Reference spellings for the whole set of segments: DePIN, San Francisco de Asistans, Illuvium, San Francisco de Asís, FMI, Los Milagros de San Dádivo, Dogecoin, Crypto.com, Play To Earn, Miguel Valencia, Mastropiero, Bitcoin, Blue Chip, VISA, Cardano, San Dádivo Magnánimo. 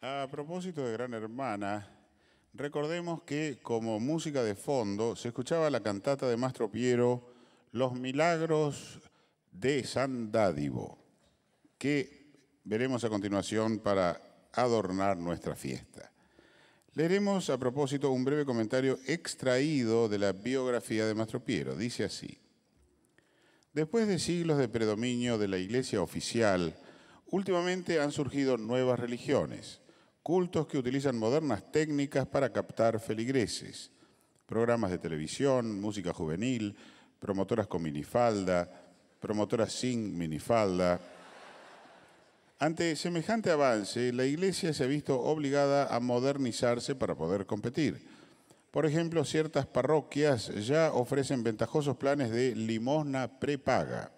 A propósito de Gran Hermana, recordemos que como música de fondo se escuchaba la cantata de Mastropiero, Los Milagros de San Dádivo, que veremos a continuación para adornar nuestra fiesta. Leeremos a propósito un breve comentario extraído de la biografía de Mastropiero. Dice así: después de siglos de predominio de la Iglesia oficial, últimamente han surgido nuevas religiones, cultos que utilizan modernas técnicas para captar feligreses, programas de televisión, música juvenil, promotoras con minifalda, promotoras sin minifalda. Ante semejante avance, la Iglesia se ha visto obligada a modernizarse para poder competir. Por ejemplo, ciertas parroquias ya ofrecen ventajosos planes de limosna prepaga.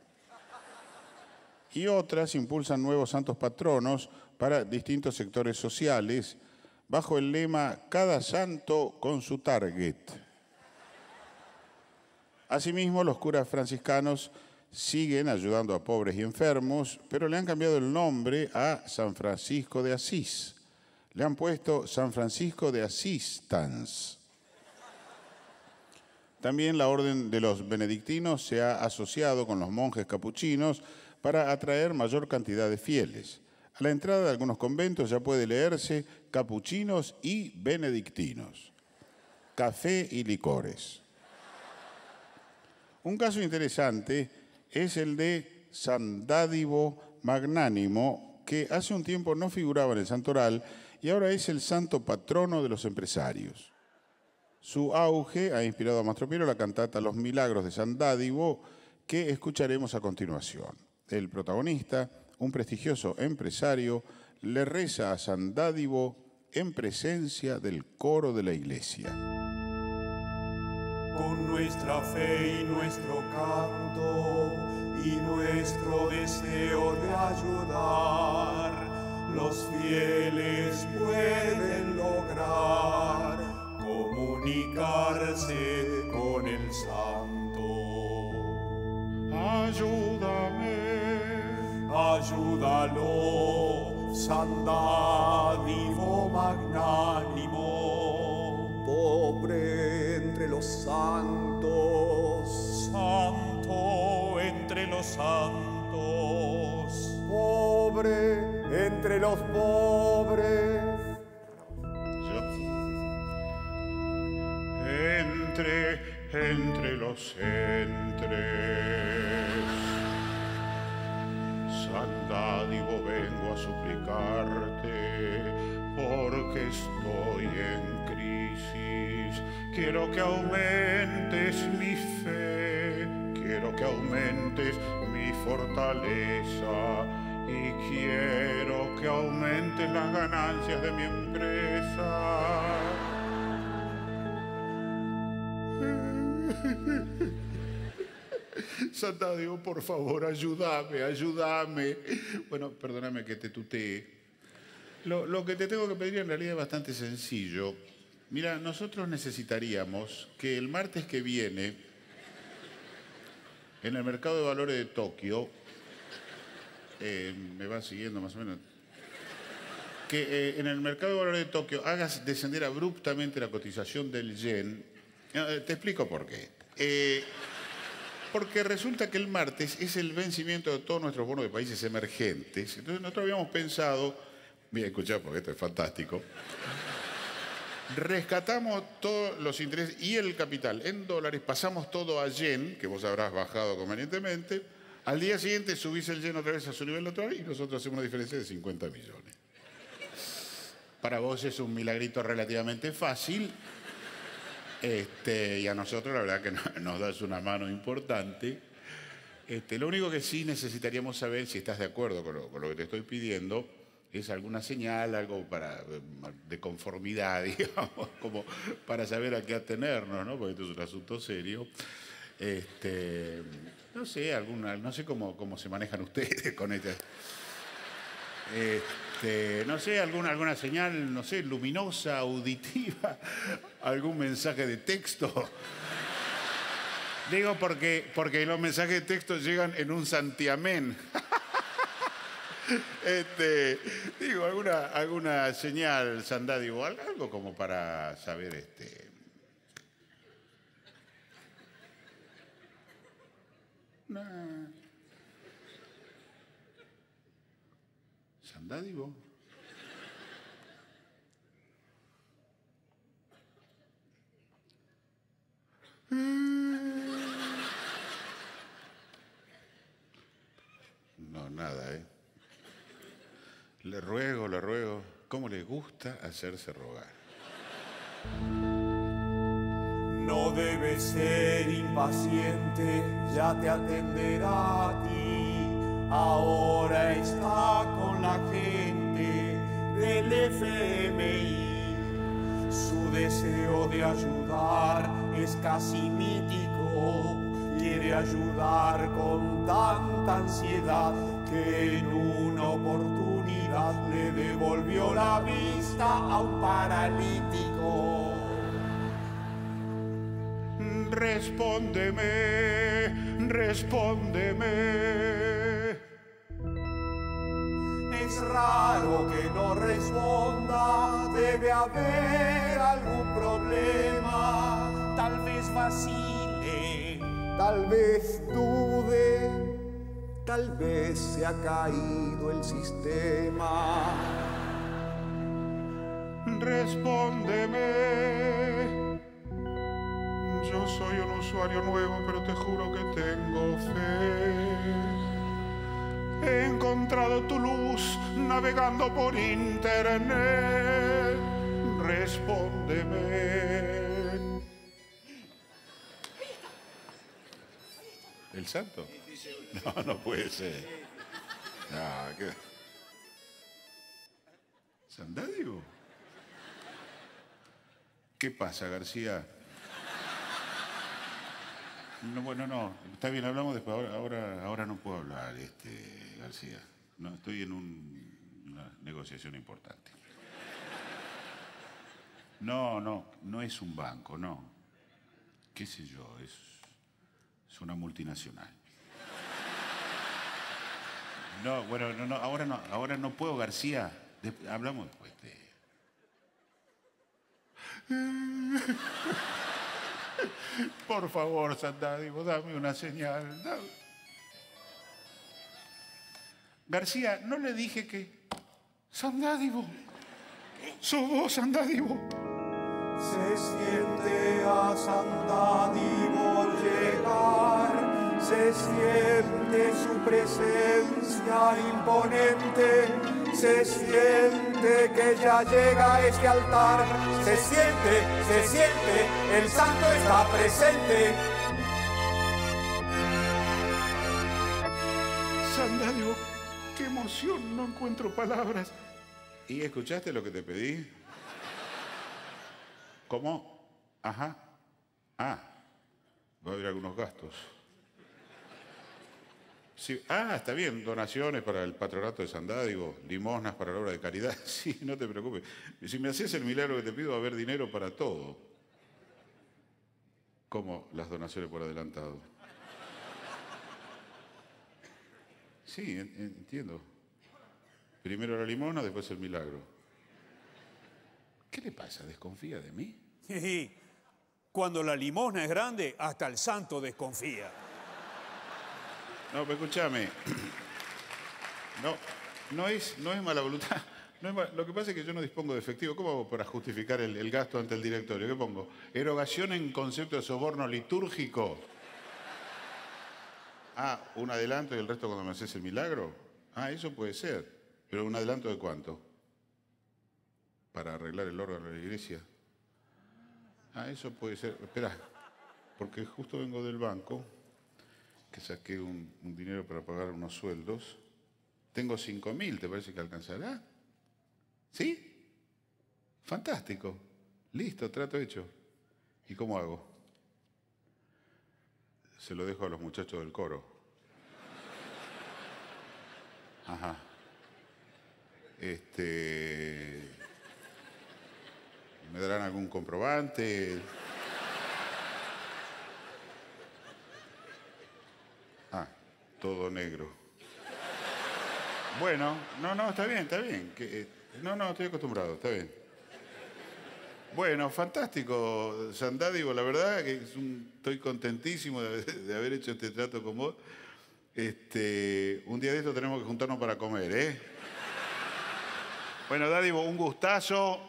Y otras impulsan nuevos santos patronos para distintos sectores sociales bajo el lema «Cada santo con su target». Asimismo, los curas franciscanos siguen ayudando a pobres y enfermos, pero le han cambiado el nombre a San Francisco de Asís. Le han puesto San Francisco de Asistans. También la orden de los benedictinos se ha asociado con los monjes capuchinos para atraer mayor cantidad de fieles. A la entrada de algunos conventos ya puede leerse capuchinos y benedictinos, café y licores. Un caso interesante es el de San Dádivo Magnánimo, que hace un tiempo no figuraba en el santoral y ahora es el santo patrono de los empresarios. Su auge ha inspirado a Mastropiero la cantata Los Milagros de San Dádivo, que escucharemos a continuación. El protagonista, un prestigioso empresario, le reza a San Dádivo en presencia del coro de la iglesia. Con nuestra fe y nuestro canto y nuestro deseo de ayudar, los fieles pueden lograr comunicarse con el santo. Ayúdalo, San Dádivo magnánimo, pobre entre los santos, santo entre los santos, pobre entre los pobres, entre los entres. San Dádivo, vengo a suplicarte, porque estoy en crisis. Quiero que aumentes mi fe, quiero que aumentes mi fortaleza y quiero que aumentes las ganancias de mi empresa. San Dádivo, por favor, ayúdame, ayúdame. Bueno, perdóname que te tutee. Lo que te tengo que pedir en realidad es bastante sencillo. Mira, nosotros necesitaríamos que el martes que viene, en el mercado de valores de Tokio, me vas siguiendo más o menos, que en el mercado de valores de Tokio hagas descender abruptamente la cotización del yen. Te explico por qué. Porque resulta que el martes es el vencimiento de todos nuestros bonos de países emergentes. Entonces nosotros habíamos pensado, mira, escuchá porque esto es fantástico, rescatamos todos los intereses y el capital en dólares, pasamos todo a yen, que vos habrás bajado convenientemente, al día siguiente subís el yen otra vez a su nivel natural y nosotros hacemos una diferencia de 50 millones. Para vos es un milagrito relativamente fácil. Y a nosotros la verdad que nos das una mano importante. Lo único que sí necesitaríamos saber, si estás de acuerdo con lo que te estoy pidiendo, es alguna señal, algo de conformidad, digamos, como para saber a qué atenernos, ¿no? Porque esto es un asunto serio. No sé, no sé cómo se manejan ustedes con estas. No sé, alguna señal, no sé, luminosa, auditiva, algún mensaje de texto. Digo porque los mensajes de texto llegan en un santiamén. Digo, alguna señal, San Dádivo, algo como para saber Nah. San Dádivo. No, nada, ¿eh? Le ruego, ¿cómo le gusta hacerse rogar? No debes ser impaciente, ya te atenderá a ti. Ahora está con la gente del FMI. Su deseo de ayudar es casi mítico. Quiere ayudar con tanta ansiedad que en una oportunidad le devolvió la vista a un paralítico. Respóndeme, respóndeme. Es raro que no responda, debe haber algún problema. Tal vez vacile, tal vez dude, tal vez se ha caído el sistema. Respóndeme. Yo soy un usuario nuevo, pero te juro que tengo fe. He encontrado tu luz navegando por internet. Respóndeme. ¿El santo? No, no puede ser. No, ¿qué? ¿San Dádivo? ¿Qué pasa, García? No, bueno, no, está bien, hablamos después, ahora no puedo hablar, García. No, estoy en una negociación importante. No es un banco, no. Qué sé yo, es una multinacional. No, bueno, no, ahora no puedo, García. Hablamos después. Por favor, San Dádivo, dame una señal. García, ¿no le dije que...? San Dádivo. Sos vos, San Dádivo. Se siente a San Dádivo llegar. Se siente su presencia imponente. Se siente que ya llega a este altar. Se siente, el santo está presente. San Dádivo, qué emoción, no encuentro palabras. ¿Y escuchaste lo que te pedí? ¿Cómo? Ajá. Ah, va a haber algunos gastos. Sí. Ah, está bien, donaciones para el patronato de San Dádivo, limosnas para la obra de caridad. Sí, no te preocupes. Si me haces el milagro que te pido, va a haber dinero para todo. ¿Cómo las donaciones por adelantado? Sí, entiendo. Primero la limosna, después el milagro. ¿Qué le pasa? ¿Desconfía de mí? Sí, cuando la limosna es grande, hasta el santo desconfía. No, pero escúchame. No es mala voluntad. Lo que pasa es que yo no dispongo de efectivo. ¿Cómo hago para justificar el gasto ante el directorio? ¿Qué pongo? ¿Erogación en concepto de soborno litúrgico? Ah, un adelanto y el resto cuando me haces el milagro. Ah, eso puede ser. ¿Pero un adelanto de cuánto? Para arreglar el órgano de la iglesia. Ah, eso puede ser. Espera, porque justo vengo del banco, que saqué un dinero para pagar unos sueldos. Tengo 5.000, ¿te parece que alcanzará? ¿Sí? Fantástico. Listo, trato hecho. ¿Y cómo hago? Se lo dejo a los muchachos del coro. Ajá. ¿Me darán algún comprobante? Todo negro. Bueno, no, está bien. Que, no, estoy acostumbrado, está bien. Bueno, fantástico, San Dádivo, la verdad que es estoy contentísimo de haber hecho este trato con vos. Un día de esto tenemos que juntarnos para comer, ¿eh? Bueno, Dádivo, un gustazo.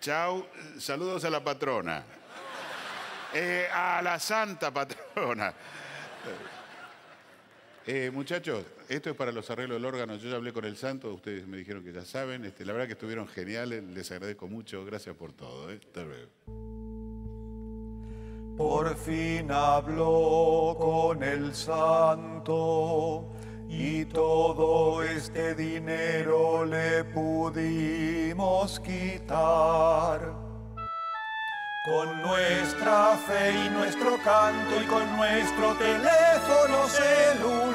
Chau. Saludos a la patrona. A la santa patrona. Muchachos, esto es para los arreglos del órgano. Yo ya hablé con el santo, ustedes me dijeron que ya saben. La verdad que estuvieron geniales, les agradezco mucho. Gracias por todo, ¿eh? Hasta luego. Por fin habló con el santo y todo este dinero le pudimos quitar. Con nuestra fe y nuestro canto y con nuestro teléfono celular.